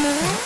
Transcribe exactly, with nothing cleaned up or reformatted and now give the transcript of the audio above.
No.